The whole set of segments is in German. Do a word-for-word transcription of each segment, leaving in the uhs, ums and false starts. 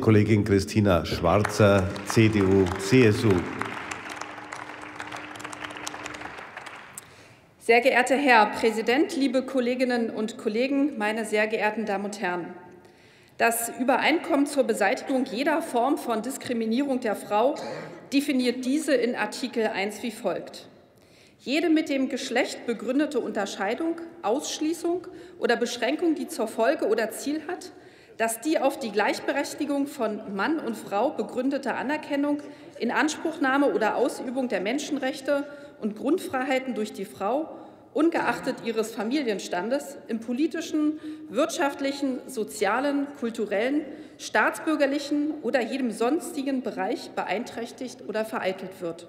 Kollegin Christina Schwarzer, C D U C S U. Sehr geehrter Herr Präsident, liebe Kolleginnen und Kollegen, meine sehr geehrten Damen und Herren! Das Übereinkommen zur Beseitigung jeder Form von Diskriminierung der Frau definiert diese in Artikel eins wie folgt. Jede mit dem Geschlecht begründete Unterscheidung, Ausschließung oder Beschränkung, die zur Folge oder Ziel hat, dass die auf die Gleichberechtigung von Mann und Frau begründete Anerkennung, Inanspruchnahme oder Ausübung der Menschenrechte und Grundfreiheiten durch die Frau, ungeachtet ihres Familienstandes, im politischen, wirtschaftlichen, sozialen, kulturellen, staatsbürgerlichen oder jedem sonstigen Bereich beeinträchtigt oder vereitelt wird.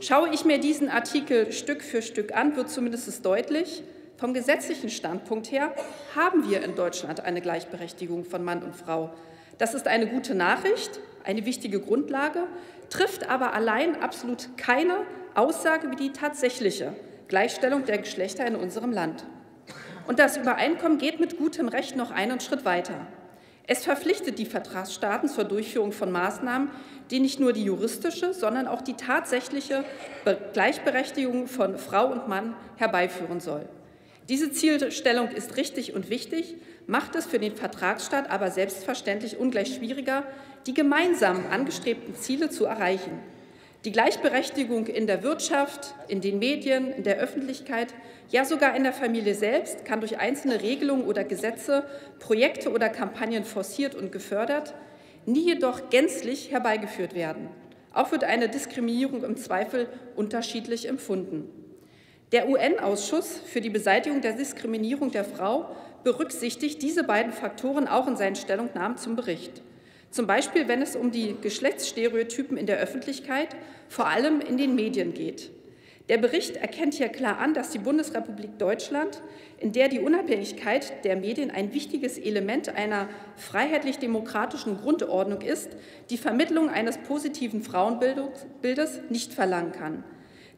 Schaue ich mir diesen Artikel Stück für Stück an, wird zumindest deutlich, vom gesetzlichen Standpunkt her haben wir in Deutschland eine Gleichberechtigung von Mann und Frau. Das ist eine gute Nachricht, eine wichtige Grundlage, trifft aber allein absolut keine Aussage über die tatsächliche Gleichstellung der Geschlechter in unserem Land. Und das Übereinkommen geht mit gutem Recht noch einen Schritt weiter. Es verpflichtet die Vertragsstaaten zur Durchführung von Maßnahmen, die nicht nur die juristische, sondern auch die tatsächliche Gleichberechtigung von Frau und Mann herbeiführen soll. Diese Zielstellung ist richtig und wichtig, macht es für den Vertragsstaat aber selbstverständlich ungleich schwieriger, die gemeinsam angestrebten Ziele zu erreichen. Die Gleichberechtigung in der Wirtschaft, in den Medien, in der Öffentlichkeit, ja sogar in der Familie selbst kann durch einzelne Regelungen oder Gesetze, Projekte oder Kampagnen forciert und gefördert, nie jedoch gänzlich herbeigeführt werden. Auch wird eine Diskriminierung im Zweifel unterschiedlich empfunden. Der U N-Ausschuss für die Beseitigung der Diskriminierung der Frau berücksichtigt diese beiden Faktoren auch in seinen Stellungnahmen zum Bericht. Zum Beispiel, wenn es um die Geschlechtsstereotypen in der Öffentlichkeit, vor allem in den Medien geht. Der Bericht erkennt hier klar an, dass die Bundesrepublik Deutschland, in der die Unabhängigkeit der Medien ein wichtiges Element einer freiheitlich-demokratischen Grundordnung ist, die Vermittlung eines positiven Frauenbildes nicht verlangen kann.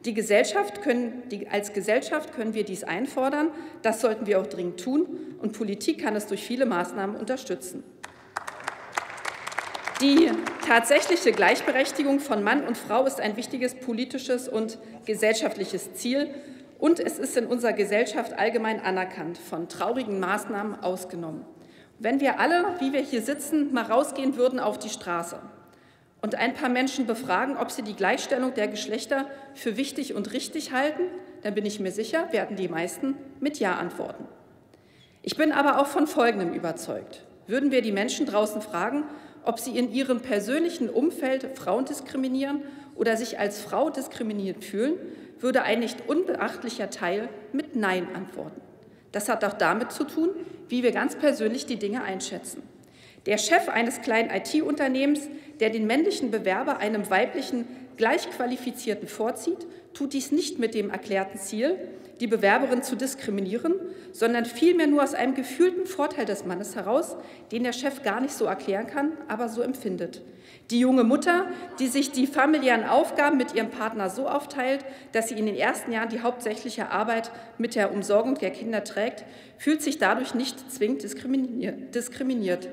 Die Gesellschaft können, die, als Gesellschaft können wir dies einfordern, das sollten wir auch dringend tun, und Politik kann es durch viele Maßnahmen unterstützen. Die tatsächliche Gleichberechtigung von Mann und Frau ist ein wichtiges politisches und gesellschaftliches Ziel, und es ist in unserer Gesellschaft allgemein anerkannt, von traurigen Maßnahmen ausgenommen. Wenn wir alle, wie wir hier sitzen, mal rausgehen würden auf die Straße und ein paar Menschen befragen, ob sie die Gleichstellung der Geschlechter für wichtig und richtig halten, dann bin ich mir sicher, werden die meisten mit Ja antworten. Ich bin aber auch von Folgendem überzeugt. Würden wir die Menschen draußen fragen, ob sie in ihrem persönlichen Umfeld Frauen diskriminieren oder sich als Frau diskriminiert fühlen, würde ein nicht unbeachtlicher Teil mit Nein antworten. Das hat auch damit zu tun, wie wir ganz persönlich die Dinge einschätzen. Der Chef eines kleinen I T-Unternehmens, der den männlichen Bewerber einem weiblichen, gleichqualifizierten vorzieht, tut dies nicht mit dem erklärten Ziel, die Bewerberin zu diskriminieren, sondern vielmehr nur aus einem gefühlten Vorteil des Mannes heraus, den der Chef gar nicht so erklären kann, aber so empfindet. Die junge Mutter, die sich die familiären Aufgaben mit ihrem Partner so aufteilt, dass sie in den ersten Jahren die hauptsächliche Arbeit mit der Umsorgung der Kinder trägt, fühlt sich dadurch nicht zwingend diskriminiert.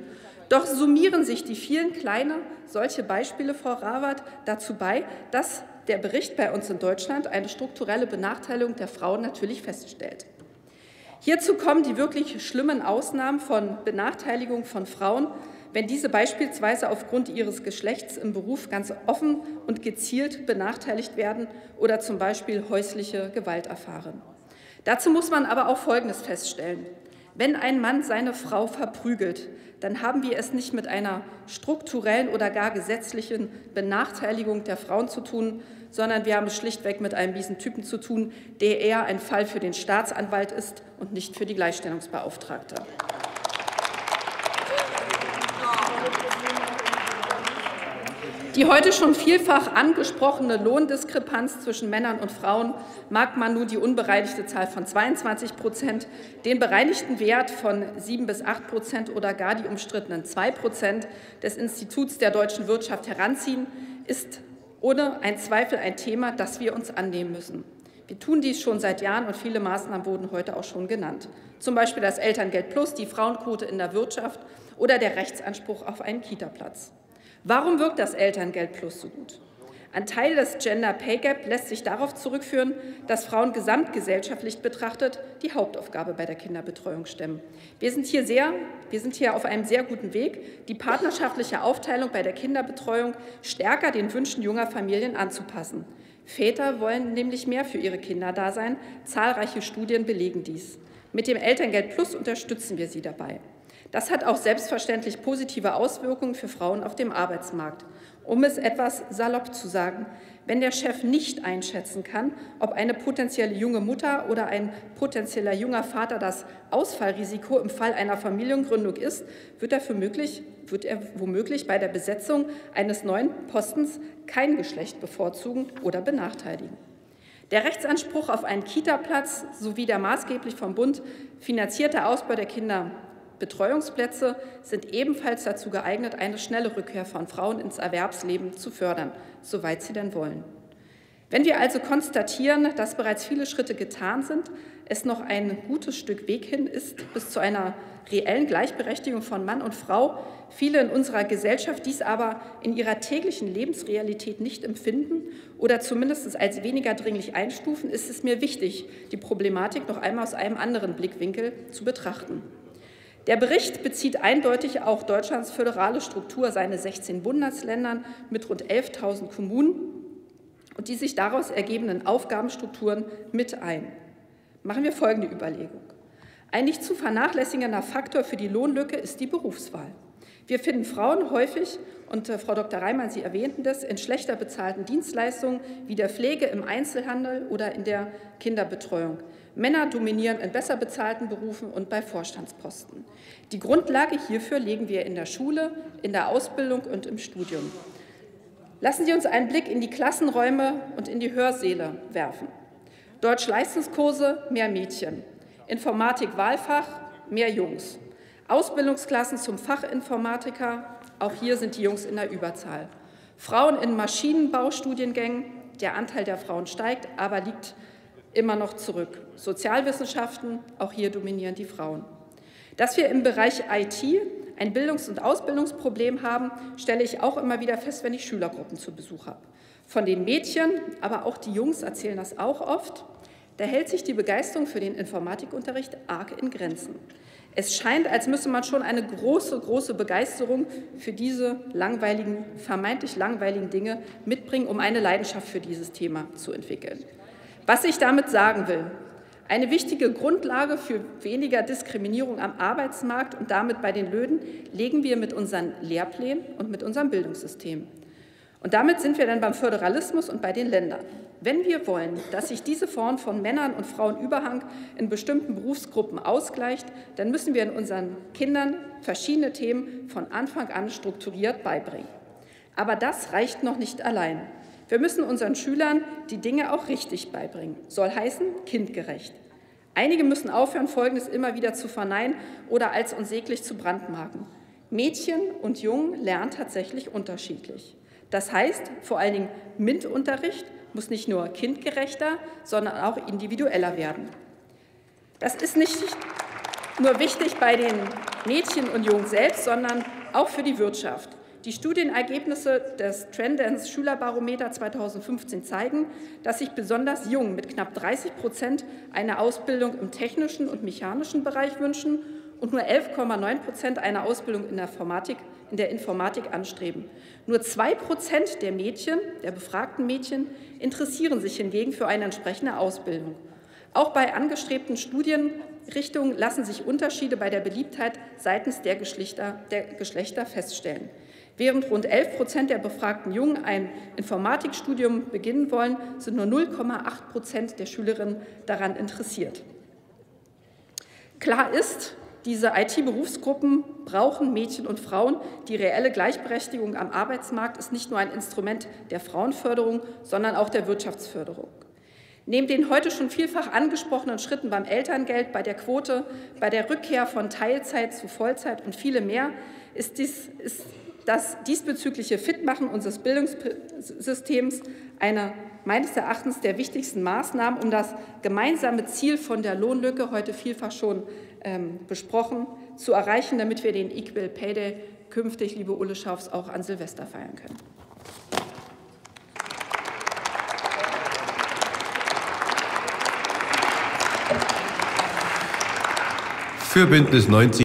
Doch summieren sich die vielen kleinen solche Beispiele, Frau Rawert, dazu bei, dass der Bericht bei uns in Deutschland eine strukturelle Benachteiligung der Frauen natürlich feststellt. Hierzu kommen die wirklich schlimmen Ausnahmen von Benachteiligung von Frauen, wenn diese beispielsweise aufgrund ihres Geschlechts im Beruf ganz offen und gezielt benachteiligt werden oder zum Beispiel häusliche Gewalt erfahren. Dazu muss man aber auch Folgendes feststellen. Wenn ein Mann seine Frau verprügelt, dann haben wir es nicht mit einer strukturellen oder gar gesetzlichen Benachteiligung der Frauen zu tun, sondern wir haben es schlichtweg mit einem miesen Typen zu tun, der eher ein Fall für den Staatsanwalt ist und nicht für die Gleichstellungsbeauftragte. Die heute schon vielfach angesprochene Lohndiskrepanz zwischen Männern und Frauen mag man nun die unbereinigte Zahl von zweiundzwanzig Prozent, den bereinigten Wert von sieben bis acht Prozent oder gar die umstrittenen zwei Prozent des Instituts der deutschen Wirtschaft heranziehen, ist ohne einen Zweifel ein Thema, das wir uns annehmen müssen. Wir tun dies schon seit Jahren, und viele Maßnahmen wurden heute auch schon genannt. Zum Beispiel das Elterngeld Plus, die Frauenquote in der Wirtschaft oder der Rechtsanspruch auf einen Kita-Platz. Warum wirkt das Elterngeld Plus so gut? Ein Teil des Gender Pay Gap lässt sich darauf zurückführen, dass Frauen gesamtgesellschaftlich betrachtet die Hauptaufgabe bei der Kinderbetreuung stemmen. Wir sind hier sehr, wir sind hier auf einem sehr guten Weg, die partnerschaftliche Aufteilung bei der Kinderbetreuung stärker den Wünschen junger Familien anzupassen. Väter wollen nämlich mehr für ihre Kinder da sein. Zahlreiche Studien belegen dies. Mit dem Elterngeld Plus unterstützen wir sie dabei. Das hat auch selbstverständlich positive Auswirkungen für Frauen auf dem Arbeitsmarkt. Um es etwas salopp zu sagen, wenn der Chef nicht einschätzen kann, ob eine potenzielle junge Mutter oder ein potenzieller junger Vater das Ausfallrisiko im Fall einer Familiengründung ist, wird er, für möglich, wird er womöglich bei der Besetzung eines neuen Postens kein Geschlecht bevorzugen oder benachteiligen. Der Rechtsanspruch auf einen Kita-Platz sowie der maßgeblich vom Bund finanzierte Ausbau der Kinder Betreuungsplätze sind ebenfalls dazu geeignet, eine schnelle Rückkehr von Frauen ins Erwerbsleben zu fördern, soweit sie denn wollen. Wenn wir also konstatieren, dass bereits viele Schritte getan sind, es noch ein gutes Stück Weg hin ist, bis zu einer reellen Gleichberechtigung von Mann und Frau, viele in unserer Gesellschaft dies aber in ihrer täglichen Lebensrealität nicht empfinden oder zumindest als weniger dringlich einstufen, ist es mir wichtig, die Problematik noch einmal aus einem anderen Blickwinkel zu betrachten. Der Bericht bezieht eindeutig auch Deutschlands föderale Struktur, seine sechzehn Bundesländern mit rund elftausend Kommunen und die sich daraus ergebenden Aufgabenstrukturen mit ein. Machen wir folgende Überlegung. Ein nicht zu vernachlässigender Faktor für die Lohnlücke ist die Berufswahl. Wir finden Frauen häufig, und Frau Doktor Reimann, Sie erwähnten das, in schlechter bezahlten Dienstleistungen wie der Pflege, im Einzelhandel oder in der Kinderbetreuung. Männer dominieren in besser bezahlten Berufen und bei Vorstandsposten. Die Grundlage hierfür legen wir in der Schule, in der Ausbildung und im Studium. Lassen Sie uns einen Blick in die Klassenräume und in die Hörsäle werfen. Deutschleistungskurse, mehr Mädchen. Informatik-Wahlfach, mehr Jungs. Ausbildungsklassen zum Fachinformatiker, auch hier sind die Jungs in der Überzahl. Frauen in Maschinenbaustudiengängen, der Anteil der Frauen steigt, aber liegt immer noch zurück. Sozialwissenschaften, auch hier dominieren die Frauen. Dass wir im Bereich I T ein Bildungs- und Ausbildungsproblem haben, stelle ich auch immer wieder fest, wenn ich Schülergruppen zu Besuch habe. Von den Mädchen, aber auch die Jungs erzählen das auch oft, da hält sich die Begeisterung für den Informatikunterricht arg in Grenzen. Es scheint, als müsse man schon eine große, große Begeisterung für diese langweiligen, vermeintlich langweiligen Dinge mitbringen, um eine Leidenschaft für dieses Thema zu entwickeln. Was ich damit sagen will: Eine wichtige Grundlage für weniger Diskriminierung am Arbeitsmarkt und damit bei den Löhnen legen wir mit unseren Lehrplänen und mit unserem Bildungssystem. Und damit sind wir dann beim Föderalismus und bei den Ländern. Wenn wir wollen, dass sich diese Form von Männern- und Frauenüberhang in bestimmten Berufsgruppen ausgleicht, dann müssen wir in unseren Kindern verschiedene Themen von Anfang an strukturiert beibringen. Aber das reicht noch nicht allein. Wir müssen unseren Schülern die Dinge auch richtig beibringen. Soll heißen, kindgerecht. Einige müssen aufhören, Folgendes immer wieder zu verneinen oder als unsäglich zu brandmarken. Mädchen und Jungen lernen tatsächlich unterschiedlich. Das heißt, vor allen Dingen MINT-Unterricht muss nicht nur kindgerechter, sondern auch individueller werden. Das ist nicht nur wichtig bei den Mädchen und Jungen selbst, sondern auch für die Wirtschaft. Die Studienergebnisse des Trendence Schülerbarometer zweitausendfünfzehn zeigen, dass sich besonders Jungen mit knapp dreißig Prozent eine Ausbildung im technischen und mechanischen Bereich wünschen und nur elf Komma neun Prozent eine Ausbildung in der Informatik, in der Informatik anstreben. Nur zwei Prozent der Mädchen, der befragten Mädchen, interessieren sich hingegen für eine entsprechende Ausbildung. Auch bei angestrebten Studienrichtungen lassen sich Unterschiede bei der Beliebtheit seitens der Geschlechter, der Geschlechter feststellen. Während rund elf Prozent der befragten Jungen ein Informatikstudium beginnen wollen, sind nur null Komma acht Prozent der Schülerinnen daran interessiert. Klar ist, diese I T-Berufsgruppen brauchen Mädchen und Frauen. Die reelle Gleichberechtigung am Arbeitsmarkt ist nicht nur ein Instrument der Frauenförderung, sondern auch der Wirtschaftsförderung. Neben den heute schon vielfach angesprochenen Schritten beim Elterngeld, bei der Quote, bei der Rückkehr von Teilzeit zu Vollzeit und viele mehr ist, dies, ist das diesbezügliche Fitmachen unseres Bildungssystems eine meines Erachtens der wichtigsten Maßnahmen, um das gemeinsame Ziel von der Lohnlücke, heute vielfach schon ähm, besprochen, zu erreichen, damit wir den Equal Pay Day künftig, liebe Ulle Schauws, auch an Silvester feiern können. Für Bündnis neunzig